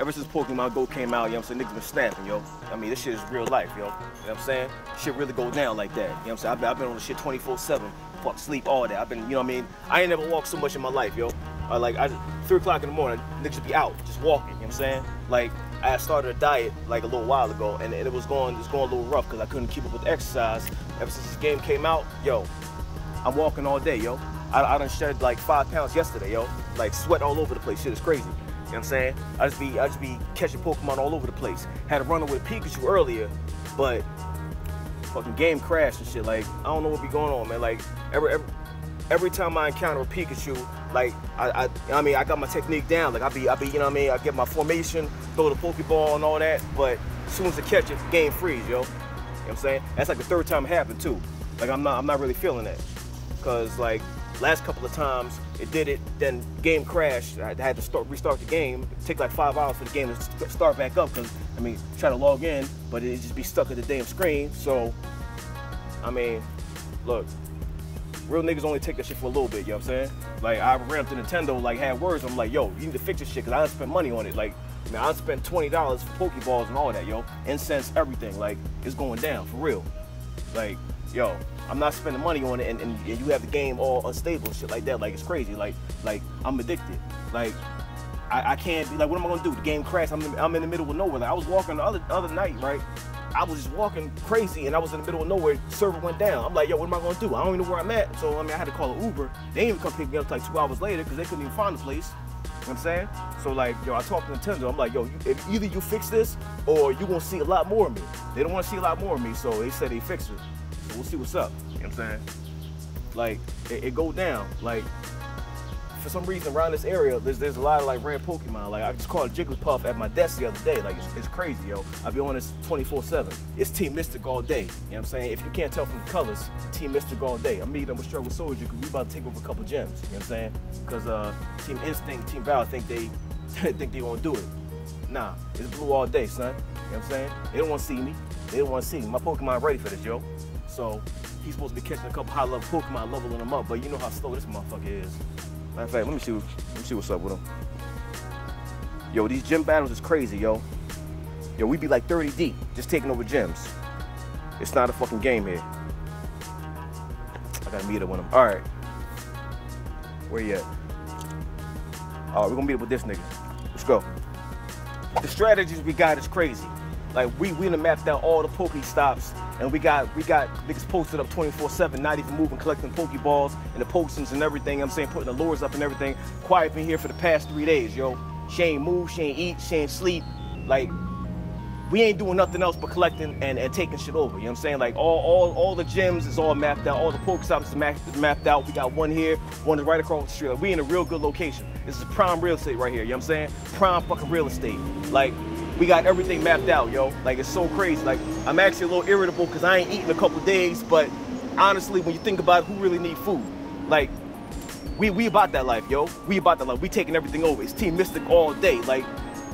Ever since Pokemon Go came out, you know what I'm saying, niggas been snapping, yo. I mean, this shit is real life, yo. You know what I'm saying? Shit really go down like that. You know what I'm saying? I've been on the shit 24/7. Fuck, sleep, all that. I've been, you know what I mean? I ain't never walked so much in my life, yo. Like, 3 o'clock in the morning, niggas would be out, just walking, you know what I'm saying? Like, I started a diet, like, a little while ago, and it was going a little rough because I couldn't keep up with exercise. Ever since this game came out, yo, I'm walking all day, yo. I done shed, like, 5 pounds yesterday, yo. Like, sweat all over the place, shit is crazy. You know what I'm saying? I just be catching Pokemon all over the place. Had a run with Pikachu earlier, but fucking game crashed and shit. Like, I don't know what be going on, man. Like, every time I encounter a Pikachu, like, I got my technique down. Like, I be, you know what I mean? I get my formation, throw the Pokeball and all that, but as soon as I catch it, game freeze, yo. You know what I'm saying? That's like the third time it happened, too. Like, I'm not really feeling that. Cause, like, last couple of times, it did it, then game crashed. I had to restart the game. It took like 5 hours for the game to start back up because, I mean, try to log in, but it'd just be stuck at the damn screen. So, I mean, look, real niggas only take that shit for a little bit, you know what I'm saying? Like, I ran up to Nintendo, like, had words. I'm like, yo, you need to fix this shit because I done spent money on it. Like, man, I spent $20 for Pokeballs and all that, yo. Incense, everything. Like, it's going down, for real. Like, yo, I'm not spending money on it, and you have the game all unstable and shit like that. Like, it's crazy. Like I'm addicted. Like, I can't be, like, what am I gonna do? The game crashed. I'm in the middle of nowhere. Like, I was walking the other night, right? I was just walking crazy, and I was in the middle of nowhere. Server went down. I'm like, yo, what am I gonna do? I don't even know where I'm at. So, I mean, I had to call an Uber. They didn't even come pick me up till, like, 2 hours later because they couldn't even find the place. You know what I'm saying? So, like, yo, I talked to Nintendo. I'm like, yo, if either you fix this or you gonna see a lot more of me. They don't wanna see a lot more of me, so they said they fixed it. We'll see what's up, you know what I'm saying? Like, it go down. Like, for some reason around this area, there's a lot of, like, rare Pokemon. Like, I just caught Jigglypuff at my desk the other day. Like, it's crazy, yo. I be on this 24/7. It's Team Mystic all day, you know what I'm saying? If you can't tell from the colors, Team Mystic all day. I'm meeting up with Struggle Soldier because we about to take over a couple gyms, you know what I'm saying? Because Team Instinct, Team Valor think they gonna do it. Nah, it's blue all day, son, you know what I'm saying? They don't wanna see me. They don't wanna see me. My Pokemon ready for this, yo. So, he's supposed to be catching a couple high-level Pokemon, leveling them up, but you know how slow this motherfucker is. Matter of fact, let me see what's up with him. Yo, these gym battles is crazy, yo. Yo, we be like 30 deep, just taking over gyms. It's not a fucking game here. I gotta meet up with him. All right. Where you at? All right, we're gonna meet up with this nigga. Let's go. The strategies we got is crazy. Like, we done mapped out all the Pokestops, and we got niggas posted up 24/7, not even moving, collecting Pokeballs and the Pokemons and everything, you know what I'm saying, putting the lures up and everything. Quiet been here for the past 3 days, yo. She ain't move, she ain't eat, she ain't sleep. Like, we ain't doing nothing else but collecting and taking shit over, you know what I'm saying? Like, all the gyms is all mapped out, all the Pokestops is mapped out. We got one here, one right across the street. Like, we in a real good location. This is prime real estate right here, you know what I'm saying? Prime fucking real estate. Like, we got everything mapped out, yo. Like, it's so crazy. Like, I'm actually a little irritable because I ain't eating a couple days, but honestly, when you think about it, who really need food? Like, we about that life, yo. We about that life. We taking everything over. It's Team Mystic all day. Like,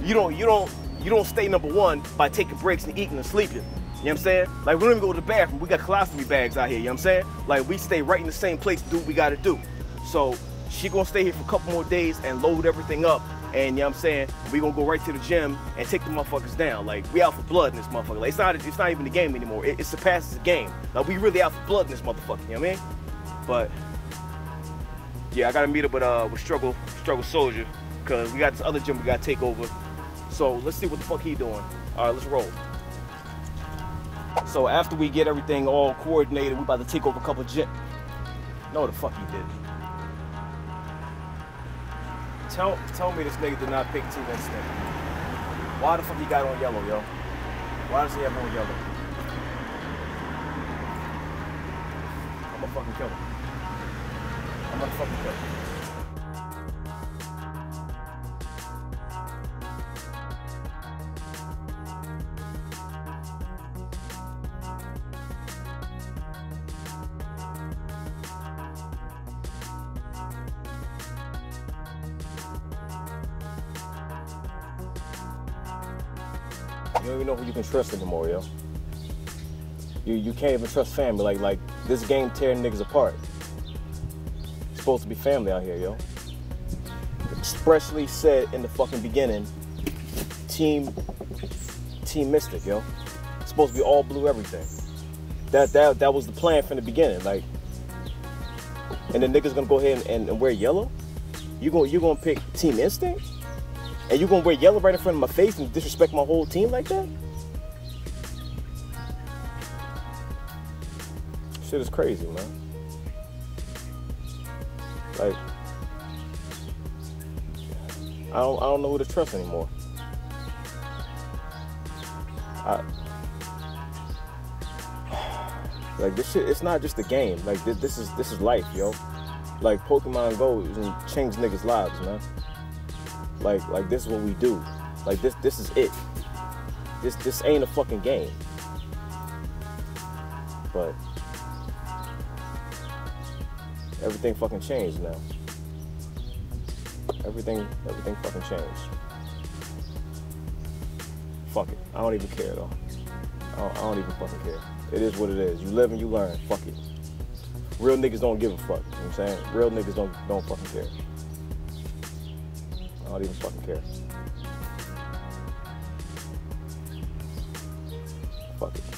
you don't stay number one by taking breaks and eating and sleeping. You know what I'm saying? Like, we don't even go to the bathroom. We got colostomy bags out here, you know what I'm saying? Like, we stay right in the same place to do what we gotta do. So, she gonna stay here for a couple more days and load everything up. And, you know what I'm saying, we gonna go right to the gym and take the motherfuckers down. Like, we out for blood in this motherfucker. Like, it's not even the game anymore. It surpasses the game. Like, we really out for blood in this motherfucker, you know what I mean? But, yeah, I gotta meet up with Struggle Soldier, because we got this other gym we gotta take over. So, let's see what the fuck he doing. All right, let's roll. So, after we get everything all coordinated, we about to take over a couple gyms. No, the fuck he didn't. Tell me this nigga did not pick Team Instinct. Why the fuck he got on yellow, yo? Why does he have on yellow? I'm gonna fucking kill him. I'm gonna fucking kill him. You don't even know who you can trust anymore, yo. You can't even trust family. Like this game tearing niggas apart. It's supposed to be family out here, yo. Expressly said in the fucking beginning, Team Mystic, yo. It's supposed to be all blue everything. That was the plan from the beginning, like. And the niggas gonna go ahead and wear yellow? You gonna pick Team Instinct? And you gonna wear yellow right in front of my face and disrespect my whole team like that? Shit is crazy, man. Like, I don't know who to trust anymore. Like, this shit, it's not just a game. Like, this is life, yo. Like, Pokemon Go and change niggas' lives, man. Like this is what we do. Like, this is it. This ain't a fucking game. But everything fucking changed now. Everything fucking changed. Fuck it. I don't even care though. I don't even fucking care. It is what it is. You live and you learn. Fuck it. Real niggas don't give a fuck. You know what I'm saying? Real niggas don't fucking care. I don't even fucking care. Fuck it.